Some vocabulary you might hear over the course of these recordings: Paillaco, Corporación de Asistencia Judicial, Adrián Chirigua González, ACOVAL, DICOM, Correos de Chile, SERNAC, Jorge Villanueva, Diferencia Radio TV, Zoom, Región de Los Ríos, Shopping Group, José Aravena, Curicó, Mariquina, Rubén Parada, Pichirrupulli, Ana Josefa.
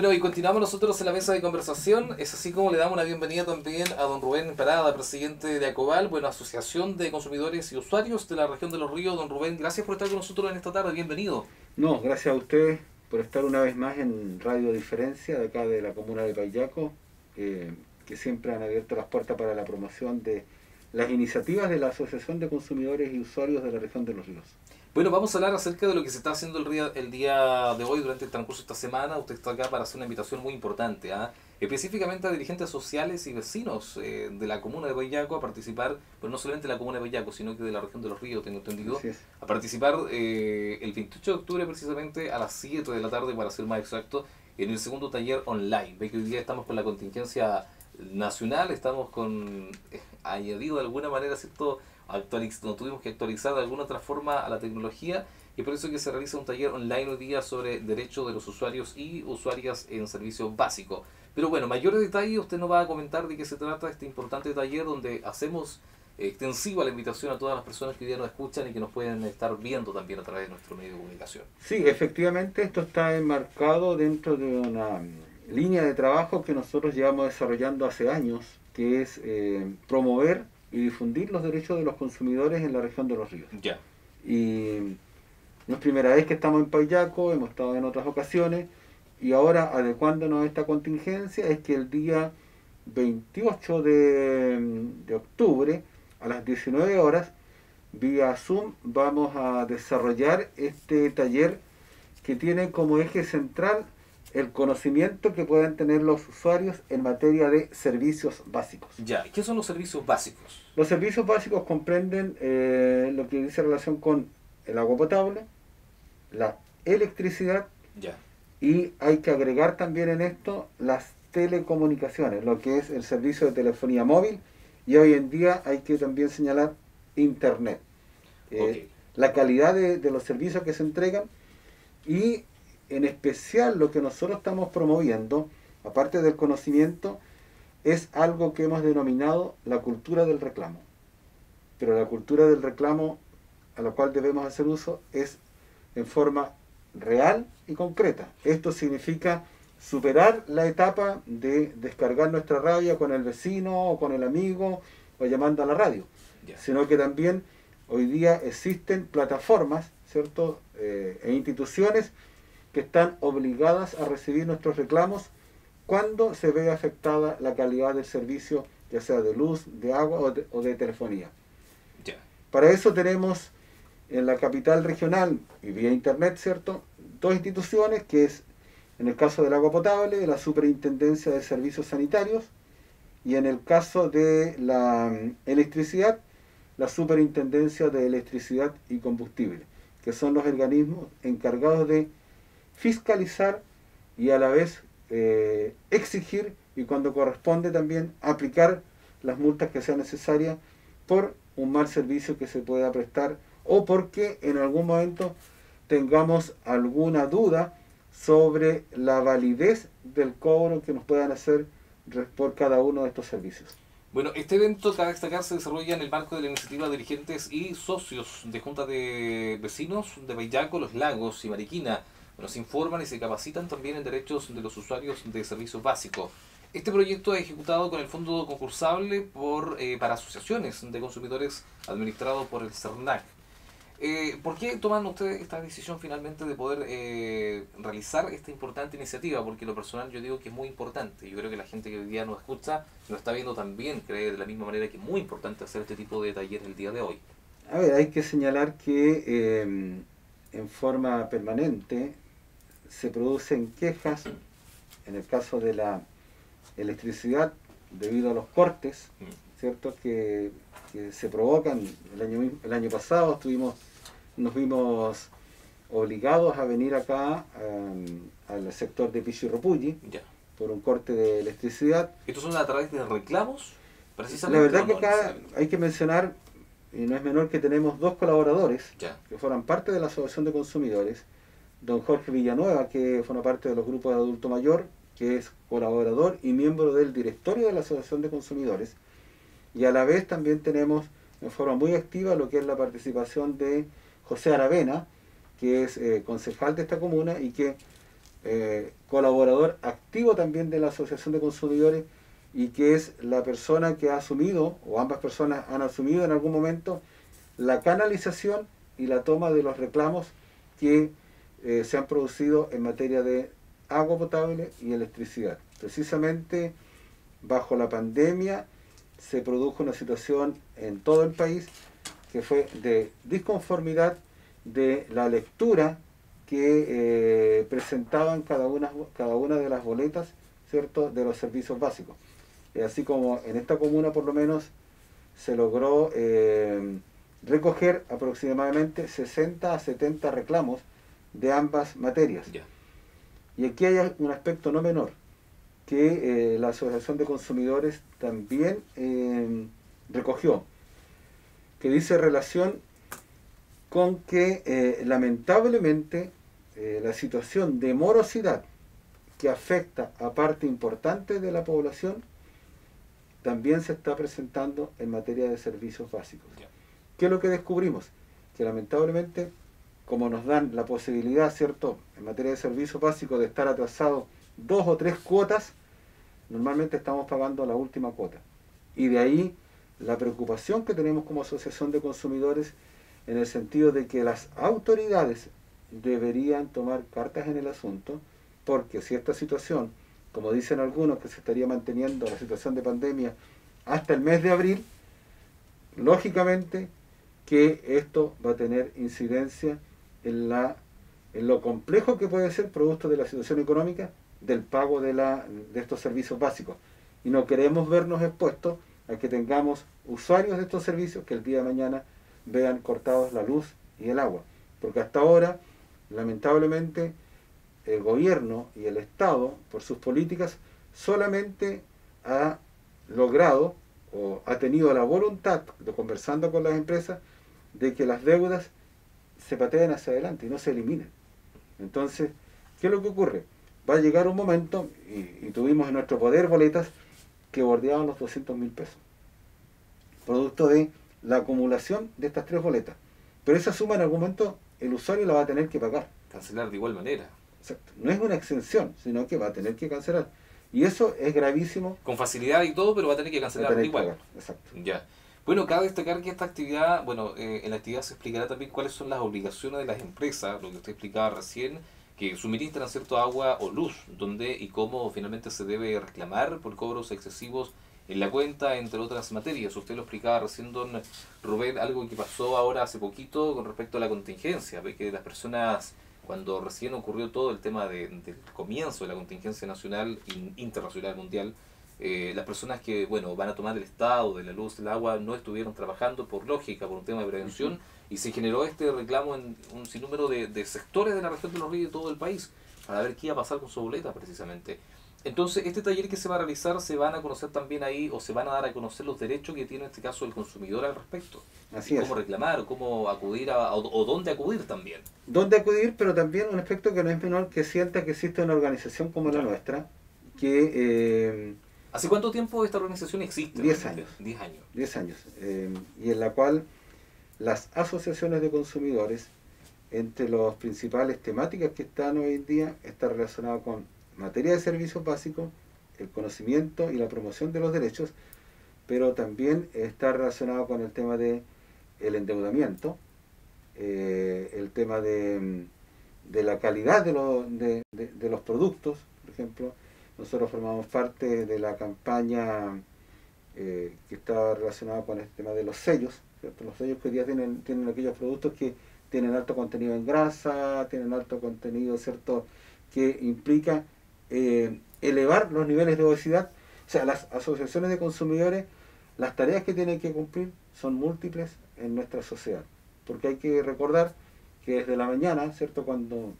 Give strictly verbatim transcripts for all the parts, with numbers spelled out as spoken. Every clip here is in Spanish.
Bueno, y continuamos nosotros en la mesa de conversación. Es así como le damos una bienvenida también a don Rubén Parada, presidente de ACOVAL, bueno, Asociación de Consumidores y Usuarios de la Región de Los Ríos. Don Rubén, gracias por estar con nosotros en esta tarde, bienvenido. No, gracias a usted por estar una vez más en Radio Diferencia, de acá de la comuna de Paillaco, eh, que siempre han abierto las puertas para la promoción de las iniciativas de la Asociación de Consumidores y Usuarios de la Región de Los Ríos. Bueno, vamos a hablar acerca de lo que se está haciendo el día, el día de hoy, durante el transcurso de esta semana. Usted está acá para hacer una invitación muy importante, ¿eh? específicamente a dirigentes sociales y vecinos eh, de la comuna de Paillaco a participar, pero no solamente de la comuna de Paillaco, sino que de la Región de los Ríos, tengo entendido, a participar eh, el veintiocho de octubre precisamente a las siete de la tarde, para ser más exacto, en el segundo taller online. Ve que hoy día estamos con la contingencia nacional, estamos con, eh, añadido de alguna manera, ¿cierto?, Actualiz nos tuvimos que actualizar de alguna otra forma a la tecnología, y por eso que se realiza un taller online hoy día sobre derechos de los usuarios y usuarias en servicio básico. Pero bueno, mayores detalles usted nos va a comentar de qué se trata este importante taller, donde hacemos extensiva la invitación a todas las personas que hoy día nos escuchan y que nos pueden estar viendo también a través de nuestro medio de comunicación. Sí, efectivamente esto está enmarcado dentro de una línea de trabajo que nosotros llevamos desarrollando hace años, que es eh, promover y difundir los derechos de los consumidores en la región de los ríos. Ya. Y no es primera vez que estamos en Paillaco, hemos estado en otras ocasiones, y ahora, adecuándonos a esta contingencia, es que el día veintiocho de octubre, a las diecinueve horas, vía Zoom, vamos a desarrollar este taller que tiene como eje central el conocimiento que puedan tener los usuarios en materia de servicios básicos. Ya, ¿qué son los servicios básicos? Los servicios básicos comprenden eh, lo que dice relación con el agua potable, la electricidad, ya, y hay que agregar también en esto las telecomunicaciones, lo que es el servicio de telefonía móvil, y hoy en día hay que también señalar internet. Eh, okay. La calidad de, de los servicios que se entregan, y en especial lo que nosotros estamos promoviendo, aparte del conocimiento, es algo que hemos denominado la cultura del reclamo. Pero la cultura del reclamo a la cual debemos hacer uso es en forma real y concreta. Esto significa superar la etapa de descargar nuestra rabia con el vecino o con el amigo o llamando a la radio. Yeah. Sino que también hoy día existen plataformas, ¿cierto?, eh, e instituciones que están obligadas a recibir nuestros reclamos cuando se ve afectada la calidad del servicio, ya sea de luz, de agua o de, o de telefonía. Yeah. Para eso tenemos en la capital regional y vía internet, ¿cierto?, dos instituciones, que es, en el caso del agua potable, la Superintendencia de Servicios Sanitarios, y en el caso de la electricidad, la Superintendencia de Electricidad y Combustible, que son los organismos encargados de fiscalizar y a la vez eh, exigir, y cuando corresponde también aplicar las multas que sean necesarias por un mal servicio que se pueda prestar, o porque en algún momento tengamos alguna duda sobre la validez del cobro que nos puedan hacer por cada uno de estos servicios. Bueno, este evento, cabe destacar, se desarrolla en el marco de la iniciativa de dirigentes y socios de Junta de Vecinos de Paillaco, Los Lagos y Mariquina. Nos informan y se capacitan también en derechos de los usuarios de servicios básicos. Este proyecto es ejecutado con el fondo concursable por, eh, para asociaciones de consumidores, administrado por el SERNAC. Eh, ¿Por qué toman ustedes esta decisión finalmente de poder eh, realizar esta importante iniciativa? Porque lo personal yo digo que es muy importante. Yo creo que la gente que hoy día nos escucha, nos está viendo también, cree de la misma manera que es muy importante hacer este tipo de talleres el día de hoy. A ver, hay que señalar que eh, en forma permanente se producen quejas, en el caso de la electricidad, debido a los cortes, ¿cierto?, que, que se provocan. El año, el año pasado estuvimos, nos vimos obligados a venir acá um, al sector de Pichirrupulli, ya, por un corte de electricidad. ¿Estos son a través de reclamos? Precisamente. La verdad que acá hay que mencionar, y no es menor, que tenemos dos colaboradores, ya, que forman parte de la Asociación de Consumidores. Don Jorge Villanueva, que forma parte de los grupos de adulto mayor, que es colaborador y miembro del directorio de la Asociación de Consumidores. Y a la vez también tenemos en forma muy activa lo que es la participación de José Aravena, que es eh, concejal de esta comuna y que eh, colaborador activo también de la Asociación de Consumidores y que es la persona que ha asumido, o ambas personas han asumido en algún momento, la canalización y la toma de los reclamos que eh, se han producido en materia de agua potable y electricidad. Precisamente bajo la pandemia se produjo una situación en todo el país que fue de disconformidad de la lectura que eh, presentaban cada una, cada una de las boletas, ¿cierto?, de los servicios básicos. Eh, así como en esta comuna por lo menos se logró eh, recoger aproximadamente sesenta a setenta reclamos de ambas materias. Yeah. Y aquí hay un aspecto no menor, que eh, la Asociación de Consumidores también eh, recogió, que dice relación con que eh, lamentablemente eh, la situación de morosidad que afecta a parte importante de la población también se está presentando en materia de servicios básicos. Yeah. ¿Qué es lo que descubrimos? Que lamentablemente, como nos dan la posibilidad, ¿cierto?, en materia de servicios básicos de estar atrasados dos o tres cuotas, normalmente estamos pagando la última cuota. Y de ahí la preocupación que tenemos como Asociación de Consumidores en el sentido de que las autoridades deberían tomar cartas en el asunto, porque si esta situación, como dicen algunos, que se estaría manteniendo la situación de pandemia hasta el mes de abril, lógicamente que esto va a tener incidencia en, la, en lo complejo que puede ser producto de la situación económica del pago de, la, de estos servicios básicos. Y no queremos vernos expuestos a que tengamos usuarios de estos servicios que el día de mañana vean cortados la luz y el agua. Porque hasta ahora, lamentablemente, el gobierno y el Estado, por sus políticas, solamente ha logrado o ha tenido la voluntad, de, conversando con las empresas, de que las deudas se pateen hacia adelante y no se eliminen. Entonces, ¿qué es lo que ocurre? Va a llegar un momento, y, y tuvimos en nuestro poder boletas que bordeaban los doscientos mil pesos, producto de la acumulación de estas tres boletas. Pero esa suma en algún momento el usuario la va a tener que pagar. Cancelar de igual manera. Exacto. No es una exención, sino que va a tener que cancelar. Y eso es gravísimo. Con facilidad y todo, pero va a tener que cancelar de igual. Pagar. Exacto. Ya. Bueno, cabe destacar que esta actividad, bueno, eh, en la actividad se explicará también cuáles son las obligaciones de las empresas, lo que usted explicaba recién, que suministran cierto agua o luz, donde y cómo finalmente se debe reclamar por cobros excesivos en la cuenta, entre otras materias. Usted lo explicaba recién, don Rubén, algo que pasó ahora hace poquito con respecto a la contingencia, que las personas, cuando recién ocurrió todo el tema de, del comienzo de la contingencia nacional e internacional mundial, eh, las personas que bueno van a tomar el estado de la luz, el agua, no estuvieron trabajando por lógica, por un tema de prevención, uh-huh. Y se generó este reclamo en un sinnúmero de, de sectores de la región de Los Ríos y de todo el país, para ver qué iba a pasar con su boleta precisamente. Entonces, este taller que se va a realizar, se van a conocer también ahí, o se van a dar a conocer los derechos que tiene en este caso el consumidor al respecto. Así es. Cómo reclamar, cómo acudir, a, o, o dónde acudir también. Dónde acudir, pero también un aspecto que no es menor, que sienta que existe una organización como la nuestra, que... Eh, ¿Hace cuánto tiempo esta organización existe? Diez años. Diez años. Diez años. Eh, y en la cual las asociaciones de consumidores, entre las principales temáticas que están hoy en día, está relacionado con materia de servicios básicos, el conocimiento y la promoción de los derechos, pero también está relacionado con el tema de el endeudamiento, eh, el tema de, de la calidad de, lo, de, de, de los productos. Por ejemplo, nosotros formamos parte de la campaña eh, que está relacionada con el tema de los sellos, ¿cierto? Los sellos que hoy día tienen, tienen aquellos productos que tienen alto contenido en grasa, tienen alto contenido, ¿cierto?, que implica eh, elevar los niveles de obesidad. O sea, las asociaciones de consumidores, las tareas que tienen que cumplir son múltiples en nuestra sociedad. Porque hay que recordar que desde la mañana, ¿cierto?, cuando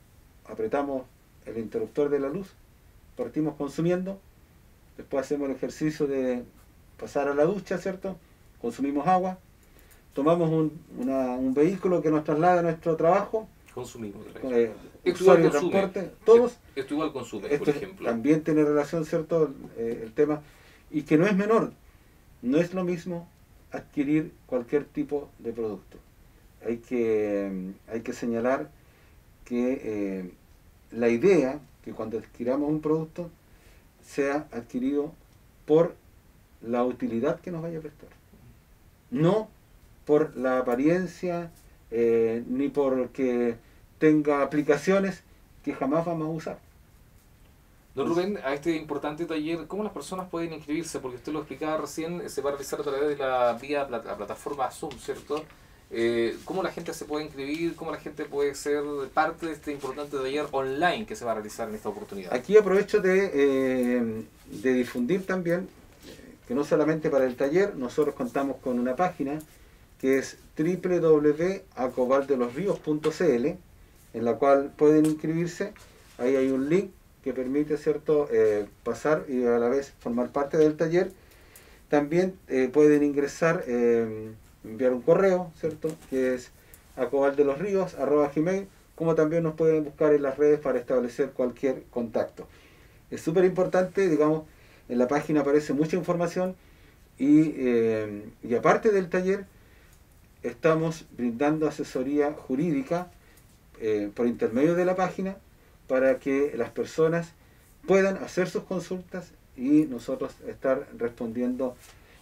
apretamos el interruptor de la luz, partimos consumiendo, después hacemos el ejercicio de pasar a la ducha, ¿cierto?, consumimos agua, tomamos un, una, un vehículo que nos traslada a nuestro trabajo, consumimos eh, usuario de transporte, todos. Esto igual consume, por ejemplo. También tiene relación, ¿cierto?, eh, el tema, y que no es menor, no es lo mismo adquirir cualquier tipo de producto. Hay que, hay que señalar que eh, la idea que cuando adquiramos un producto sea adquirido por la utilidad que nos vaya a prestar, no por la apariencia eh, ni porque tenga aplicaciones que jamás vamos a usar. Don Rubén, a este importante taller, ¿cómo las personas pueden inscribirse? Porque usted lo explicaba recién, se va a realizar a través de la vía la plataforma Zoom, ¿cierto? Eh, ¿Cómo la gente se puede inscribir? ¿Cómo la gente puede ser parte de este importante taller online que se va a realizar en esta oportunidad? Aquí aprovecho de, eh, de difundir también que no solamente para el taller, nosotros contamos con una página que es doble u doble u doble u punto acoval de los ríos punto c l, en la cual pueden inscribirse. Ahí hay un link que permite, ¿cierto?, eh, pasar y a la vez formar parte del taller. También eh, pueden ingresar, eh, enviar un correo, ¿cierto?, que es acoval de los ríos arroba gmail punto com, como también nos pueden buscar en las redes para establecer cualquier contacto. Es súper importante, digamos, en la página aparece mucha información y, eh, y aparte del taller estamos brindando asesoría jurídica eh, por intermedio de la página, para que las personas puedan hacer sus consultas y nosotros estar respondiendo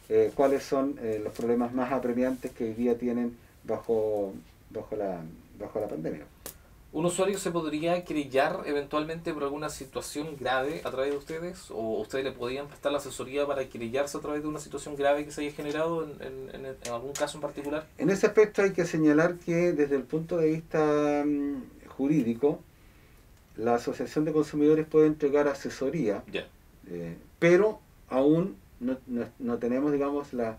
eh, cuáles son eh, los problemas más apremiantes que hoy día tienen bajo, bajo, la, bajo la pandemia. ¿Un usuario se podría querellar eventualmente por alguna situación grave a través de ustedes? ¿O ustedes le podrían prestar la asesoría para querellarse a través de una situación grave que se haya generado en, en, en algún caso en particular? En ese aspecto hay que señalar que desde el punto de vista um, jurídico, la Asociación de Consumidores puede entregar asesoría, yeah. eh, pero aún no, no, no tenemos, digamos, la,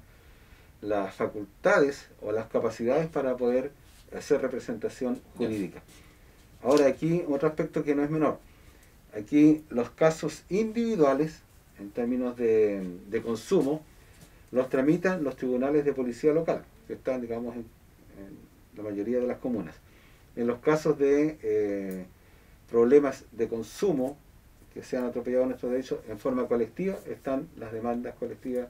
las facultades o las capacidades para poder hacer representación jurídica. Yeah. Ahora, aquí otro aspecto que no es menor. Aquí los casos individuales, en términos de, de consumo, los tramitan los tribunales de policía local, que están, digamos, en, en la mayoría de las comunas. En los casos de... Eh, problemas de consumo que se han atropellado nuestros derechos en forma colectiva, están las demandas colectivas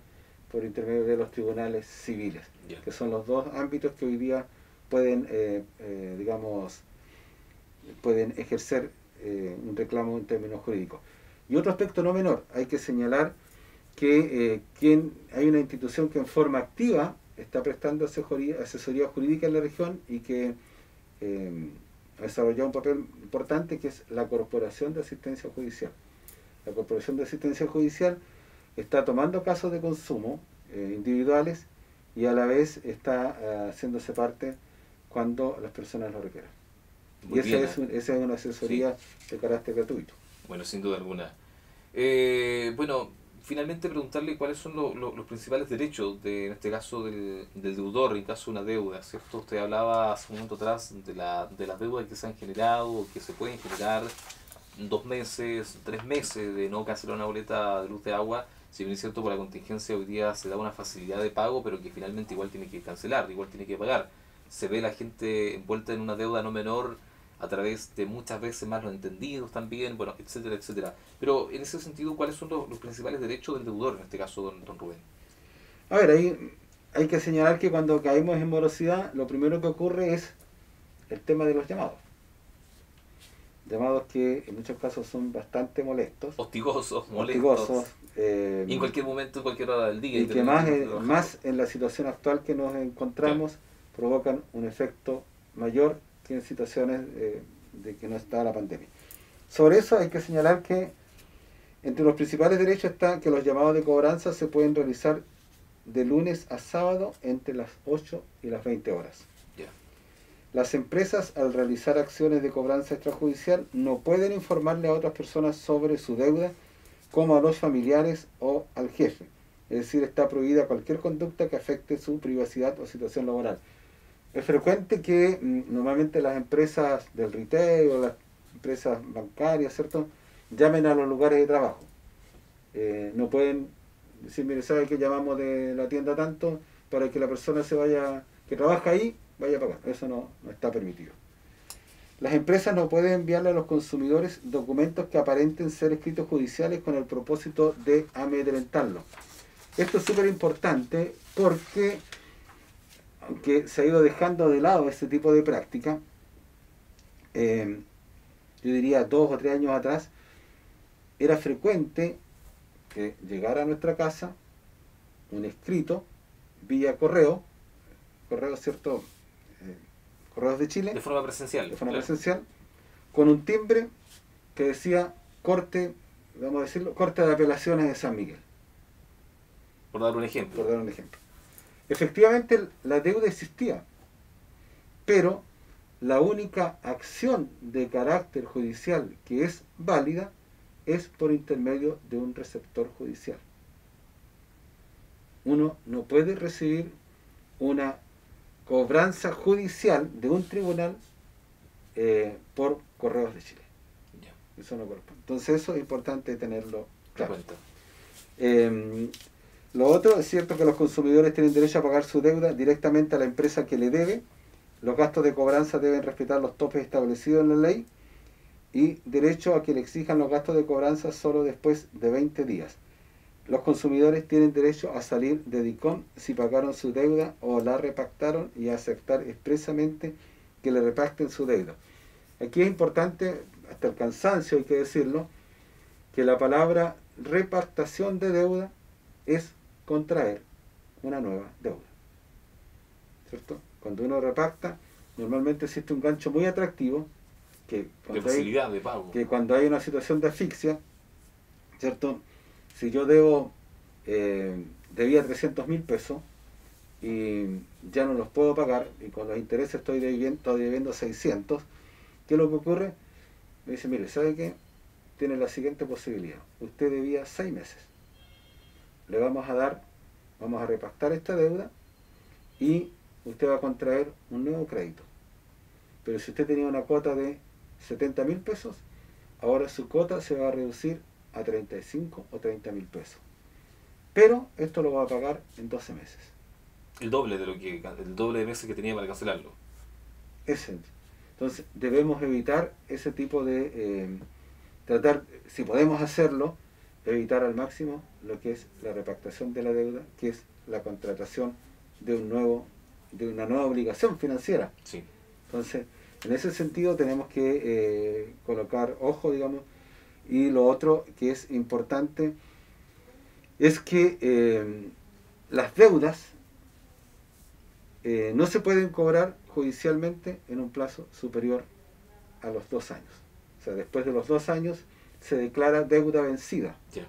por intermedio de los tribunales civiles, yeah. que son los dos ámbitos que hoy día pueden, eh, eh, digamos, pueden ejercer eh, un reclamo en términos jurídicos. Y otro aspecto no menor, hay que señalar que eh, quien, hay una institución que en forma activa está prestando asesoría, asesoría jurídica en la región y que... Eh, ha desarrollado un papel importante, que es la Corporación de Asistencia Judicial. La Corporación de Asistencia Judicial está tomando casos de consumo eh, individuales y a la vez está eh, haciéndose parte cuando las personas lo requieran. Muy y esa es, un, esa es una asesoría sí. de carácter gratuito. Bueno, sin duda alguna. Eh, bueno, finalmente preguntarle cuáles son lo, lo, los principales derechos, de, en este caso del, del deudor, en caso de una deuda, ¿cierto? Usted hablaba hace un momento atrás de, la, de las deudas que se han generado, que se pueden generar dos meses, tres meses de no cancelar una boleta de luz, de agua, si bien es cierto por la contingencia hoy día se da una facilidad de pago, pero que finalmente igual tiene que cancelar, igual tiene que pagar. Se ve la gente envuelta en una deuda no menor, a través de muchas veces más los entendidos también, bueno, etcétera, etcétera. Pero en ese sentido, ¿cuáles son los, los principales derechos del deudor, en este caso, don, don Rubén? A ver, ahí hay que señalar que cuando caemos en morosidad, lo primero que ocurre es el tema de los llamados. Llamados que en muchos casos son bastante molestos. Hostigosos, molestos. Hostigosos, eh, y en cualquier momento, en cualquier hora del día. Y que más, en, más en la situación actual que nos encontramos, sí. provocan un efecto mayor que en situaciones eh, de que no está la pandemia. Sobre eso hay que señalar que entre los principales derechos está que los llamados de cobranza se pueden realizar de lunes a sábado entre las ocho y las veinte horas. Yeah. Las empresas, al realizar acciones de cobranza extrajudicial, no pueden informarle a otras personas sobre su deuda, como a los familiares o al jefe. Es decir, está prohibida cualquier conducta que afecte su privacidad o situación laboral. Es frecuente que normalmente las empresas del retail o las empresas bancarias, ¿cierto?, llamen a los lugares de trabajo. Eh, no pueden decir, mire, ¿sabe que llamamos de la tienda tanto para que la persona se vaya, que trabaja ahí, vaya a pagar? Eso no, no está permitido. Las empresas no pueden enviarle a los consumidores documentos que aparenten ser escritos judiciales con el propósito de amedrentarlos. Esto es súper importante porque... aunque se ha ido dejando de lado ese tipo de práctica, eh, yo diría dos o tres años atrás, era frecuente que llegara a nuestra casa un escrito vía correo, correo, ¿cierto? Eh, Correos de Chile. De forma presencial. De forma claro. presencial, con un timbre que decía corte, vamos a decirlo, corte de apelaciones de San Miguel. Por dar un ejemplo. Por dar un ejemplo. Efectivamente, la deuda existía, pero la única acción de carácter judicial que es válida es por intermedio de un receptor judicial. Uno no puede recibir una cobranza judicial de un tribunal eh, por Correos de Chile. Yeah. Eso no corresponde. Entonces eso es importante tenerlo claro. Eh, lo otro, es cierto que los consumidores tienen derecho a pagar su deuda directamente a la empresa que le debe. Los gastos de cobranza deben respetar los topes establecidos en la ley y derecho a que le exijan los gastos de cobranza solo después de veinte días. Los consumidores tienen derecho a salir de DICOM si pagaron su deuda o la repactaron y a aceptar expresamente que le repacten su deuda. Aquí es importante, hasta el cansancio hay que decirlo, que la palabra repactación de deuda es contraer una nueva deuda. ¿Cierto? Cuando uno repacta, normalmente existe un gancho muy atractivo que, de facilidad hay, de pago. Que cuando hay una situación de asfixia, ¿cierto? Si yo debo, eh, debía trescientos mil pesos y ya no los puedo pagar y con los intereses estoy debiendo, estoy debiendo seiscientos, ¿qué es lo que ocurre? Me dice, mire, ¿sabe qué? Tiene la siguiente posibilidad. Usted debía seis meses. Le vamos a dar, vamos a repactar esta deuda y usted va a contraer un nuevo crédito. Pero si usted tenía una cuota de setenta mil pesos, ahora su cuota se va a reducir a treinta y cinco o treinta mil pesos, pero esto lo va a pagar en doce meses, el doble de lo que el doble de meses que tenía para cancelarlo. Ese. Entonces debemos evitar ese tipo de eh, tratar, si podemos hacerlo, evitar al máximo lo que es la repactación de la deuda, que es la contratación de un nuevo de una nueva obligación financiera. Sí. Entonces en ese sentido tenemos que eh, colocar ojo, digamos. Y lo otro que es importante es que eh, las deudas eh, no se pueden cobrar judicialmente en un plazo superior a los dos años. O sea, después de los dos años se declara deuda vencida. Yeah.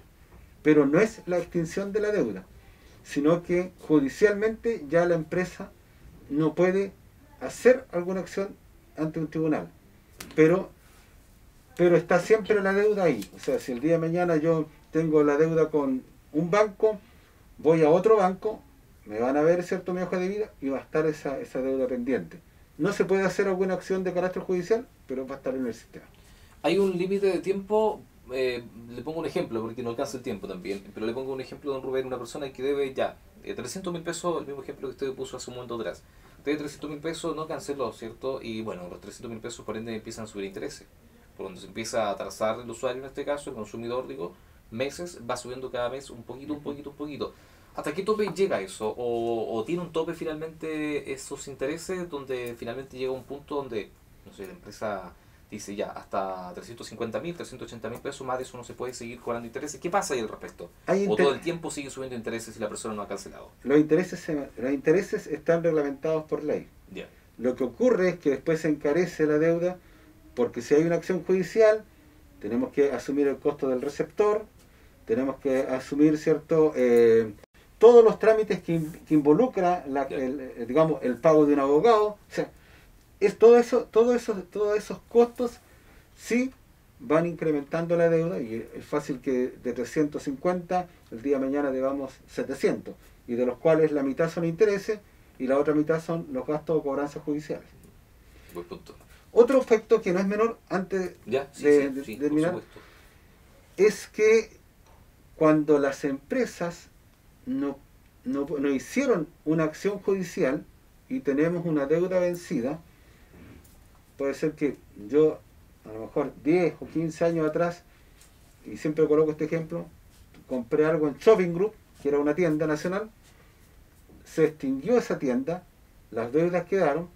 Pero no es la extinción de la deuda, sino que judicialmente ya la empresa no puede hacer alguna acción ante un tribunal. Pero... pero está siempre la deuda ahí. O sea, si el día de mañana yo tengo la deuda con un banco, voy a otro banco, me van a ver, ¿cierto?, mi hoja de vida y va a estar esa, esa deuda pendiente. No se puede hacer alguna acción de carácter judicial, pero va a estar en el sistema. Hay un límite de tiempo, eh, le pongo un ejemplo, porque no alcanza el tiempo también, pero le pongo un ejemplo, don Rubén, una persona que debe ya eh, trescientos mil pesos, el mismo ejemplo que usted puso hace un momento atrás. Usted debe trescientos mil pesos, no canceló, ¿cierto? Y bueno, los trescientos mil pesos por ende empiezan a subir intereses. Por donde se empieza a atrasar el usuario, en este caso el consumidor, digo, meses, va subiendo cada mes un poquito, un poquito, un poquito. ¿Hasta qué tope llega eso? ¿O, o tiene un tope finalmente esos intereses donde finalmente llega un punto donde, no sé, la empresa dice ya, hasta trescientos cincuenta mil, trescientos ochenta mil pesos, más de eso no se puede seguir cobrando intereses? ¿Qué pasa ahí al respecto? ¿O todo el tiempo sigue subiendo intereses y la persona no ha cancelado? Los intereses, los intereses están reglamentados por ley. Yeah. Lo que ocurre es que después se encarece la deuda, porque si hay una acción judicial, tenemos que asumir el costo del receptor, tenemos que asumir, ¿cierto?, eh, todos los trámites que, que involucra la, el, digamos, el pago de un abogado. O sea, es todo eso, todo eso, todos esos costos sí van incrementando la deuda y es fácil que de trescientos cincuenta el día de mañana debamos setecientos, y de los cuales la mitad son intereses y la otra mitad son los gastos o cobranzas judiciales. Buen punto. Otro aspecto que no es menor, antes ya, sí, de, sí, de, sí, de terminar, es que cuando las empresas no, no, no hicieron una acción judicial y tenemos una deuda vencida, puede ser que yo, a lo mejor diez o quince años atrás, y siempre coloco este ejemplo, compré algo en Shopping Group, que era una tienda nacional, se extinguió esa tienda, las deudas quedaron,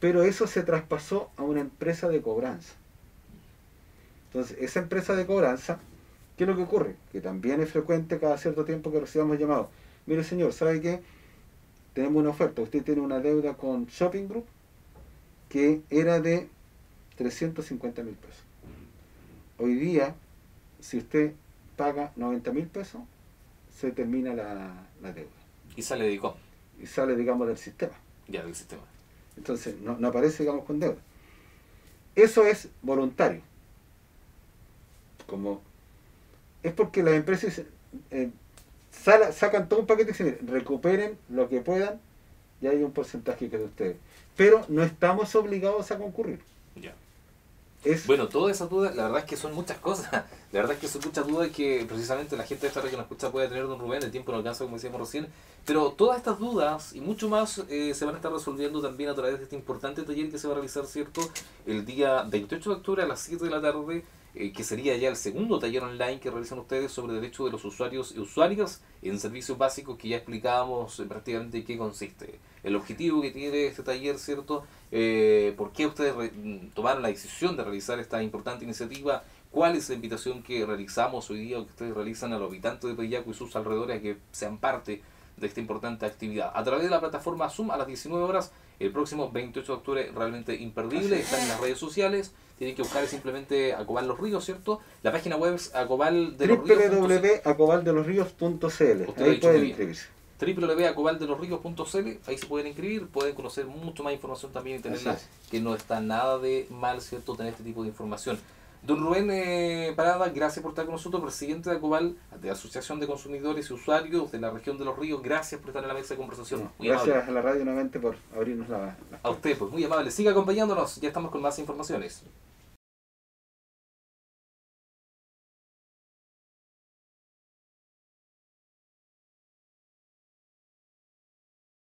pero eso se traspasó a una empresa de cobranza. Entonces, esa empresa de cobranza, ¿qué es lo que ocurre? Que también es frecuente cada cierto tiempo que recibamos llamados. Mire señor, ¿sabe qué? Tenemos una oferta. Usted tiene una deuda con Shopping Group que era de trescientos cincuenta mil pesos. Hoy día, si usted paga noventa mil pesos, se termina la, la deuda. Y sale de DICOM. Y sale, digamos, del sistema. Ya, del sistema. Entonces, no, no aparece, digamos, con deuda. Eso es voluntario. Como es porque las empresas eh, sal, sacan todo un paquete y dicen, miren, recuperen lo que puedan y hay un porcentaje que es de ustedes. Pero no estamos obligados a concurrir. Ya. Es... Bueno, todas esas dudas, la verdad es que son muchas cosas. La verdad es que son muchas dudas que precisamente la gente de esta región que nos escucha puede tener, don Rubén, el tiempo no alcanza, como decíamos recién. Pero todas estas dudas y mucho más eh, se van a estar resolviendo también a través de este importante taller que se va a realizar, ¿cierto? El día veintiocho de octubre a las siete de la tarde, eh, que sería ya el segundo taller online que realizan ustedes sobre derechos de los usuarios y usuarias en servicios básicos, que ya explicábamos eh, prácticamente qué consiste. El objetivo que tiene este taller, ¿cierto? Eh, ¿Por qué ustedes re tomaron la decisión de realizar esta importante iniciativa? ¿Cuál es la invitación que realizamos hoy día o que ustedes realizan a los habitantes de Paillaco y sus alrededores a que sean parte de esta importante actividad? A través de la plataforma Zoom a las diecinueve horas, el próximo veintiocho de octubre, realmente imperdible. Están en las redes sociales, tienen que buscar simplemente Acoval Los Ríos, ¿cierto? La página web es acoval de los ríos punto c l. Ahí pueden inscribirse. doble u doble u doble u punto acoval de los ríos punto c l, ahí se pueden inscribir, pueden conocer mucho más información también y tenerla, es. que no está nada de mal, ¿cierto?, tener este tipo de información. Don Rubén eh, Parada, gracias por estar con nosotros, presidente de ACOVAL, de la Asociación de Consumidores y Usuarios de la Región de Los Ríos, gracias por estar en la mesa de conversación. No, muy gracias amable. A la radio nuevamente por abrirnos la... la... A usted, pues, muy amable. Siga acompañándonos, ya estamos con más informaciones.